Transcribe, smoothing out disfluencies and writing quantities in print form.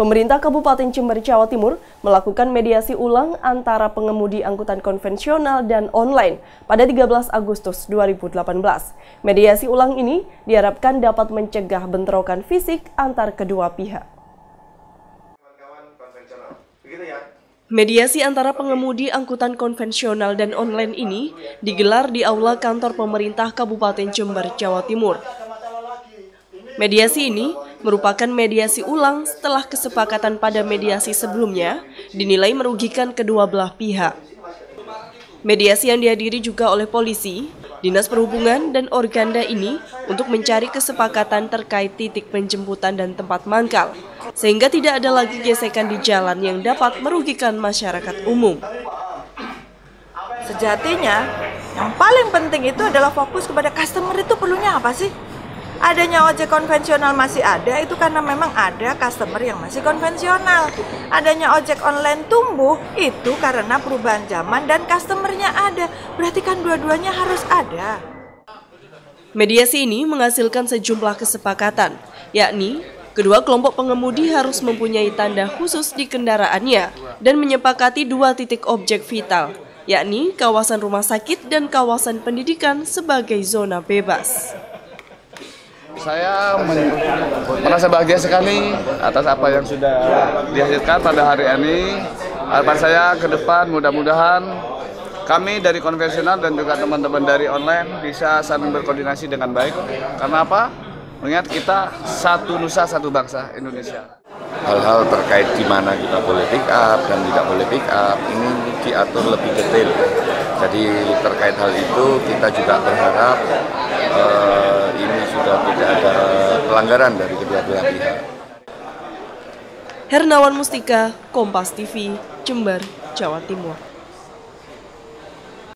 Pemerintah Kabupaten Jember, Jawa Timur melakukan mediasi ulang antara pengemudi angkutan konvensional dan online pada 13 Agustus 2018. Mediasi ulang ini diharapkan dapat mencegah bentrokan fisik antar kedua pihak. Mediasi antara pengemudi angkutan konvensional dan online ini digelar di Aula Kantor Pemerintah Kabupaten Jember, Jawa Timur. Mediasi ini merupakan mediasi ulang setelah kesepakatan pada mediasi sebelumnya dinilai merugikan kedua belah pihak. Mediasi yang dihadiri juga oleh polisi, Dinas Perhubungan, dan Organda ini untuk mencari kesepakatan terkait titik penjemputan dan tempat mangkal, sehingga tidak ada lagi gesekan di jalan yang dapat merugikan masyarakat umum. Sejatinya, yang paling penting itu adalah fokus kepada customer. Itu perlunya apa sih? Adanya ojek konvensional masih ada itu karena memang ada customer yang masih konvensional. Adanya ojek online tumbuh itu karena perubahan zaman dan customernya ada. Berarti kan dua-duanya harus ada. Mediasi ini menghasilkan sejumlah kesepakatan, yakni kedua kelompok pengemudi harus mempunyai tanda khusus di kendaraannya dan menyepakati dua titik objek vital, yakni kawasan rumah sakit dan kawasan pendidikan sebagai zona bebas. Saya merasa bahagia sekali atas apa yang sudah dihasilkan pada hari ini. Harapan saya ke depan mudah-mudahan kami dari konvensional dan juga teman-teman dari online bisa saling berkoordinasi dengan baik. Karena apa? Mengingat kita satu nusa, satu bangsa, Indonesia. Hal-hal terkait di mana kita boleh pick up dan tidak boleh pick up, ini diatur lebih detail. Jadi terkait hal itu kita juga berharap ini sudah tidak ada pelanggaran dari kedua belah pihak. Hernawan Mustika, Kompas TV, Jember, Jawa Timur.